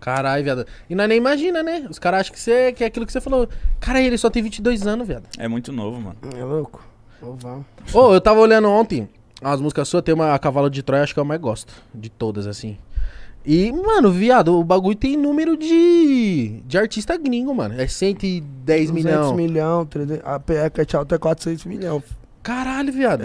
Caralho, viado. E nós nem imagina, né? Os caras acham que, que é aquilo que você falou. Cara, ele só tem 22 anos, viado. É muito novo, mano. É louco. Ô, eu tava olhando ontem as músicas suas, tem uma, a Cavalo de Troia, acho que eu mais gosto de todas, assim. E, mano, viado, o bagulho tem número de artista gringo, mano. É 110 milhões. 200 milhões, 300... A PECA até 400 milhões. Caralho, viado.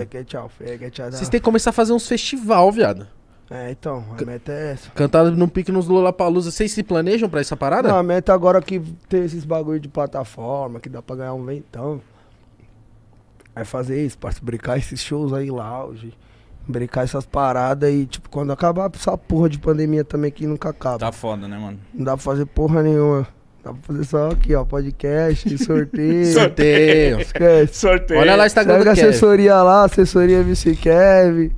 Vocês têm que começar a fazer uns festival, viado. É, então, a meta é essa. Cantar no pique nos Lollapalooza. Vocês se planejam pra essa parada? Não, a meta agora que tem esses bagulho de plataforma, que dá pra ganhar um ventão. É fazer isso, brincar esses shows aí, lounge. Brincar essas paradas e, tipo, quando acabar essa porra de pandemia também que nunca acaba. Tá foda, né, mano? Não dá pra fazer porra nenhuma. Dá pra fazer só aqui, ó, podcast, sorteio. Esquece. Sorteio. Olha lá o Instagram do Kevin. Assessoria lá, assessoria MC Kevin.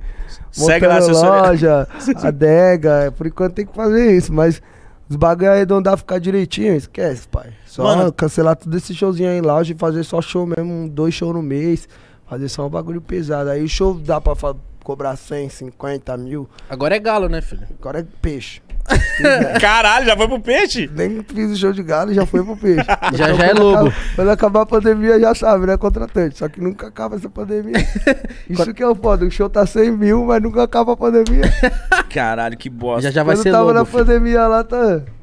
Segue lá a assessoria. Loja, adega. Por enquanto tem que fazer isso, mas os bagulho arredondar, ficar direitinho, esquece, pai. Só mano, cancelar tudo esse showzinho aí em lounge e fazer só show mesmo, 2 shows no mês. Fazer só um bagulho pesado. Aí o show dá pra cobrar 100, 50 mil. Agora é galo, né, filho? Agora é peixe. Caralho, já foi pro peixe? Nem fiz o show de galo, já foi pro peixe. já é lobo. Quando acabar a pandemia, já sabe, né? Contratante. Só que nunca acaba essa pandemia. Isso que é o foda. O show tá 100 mil, mas nunca acaba a pandemia. Caralho, que bosta. Já vai ser lobo. Quando tava na pandemia lá, tá...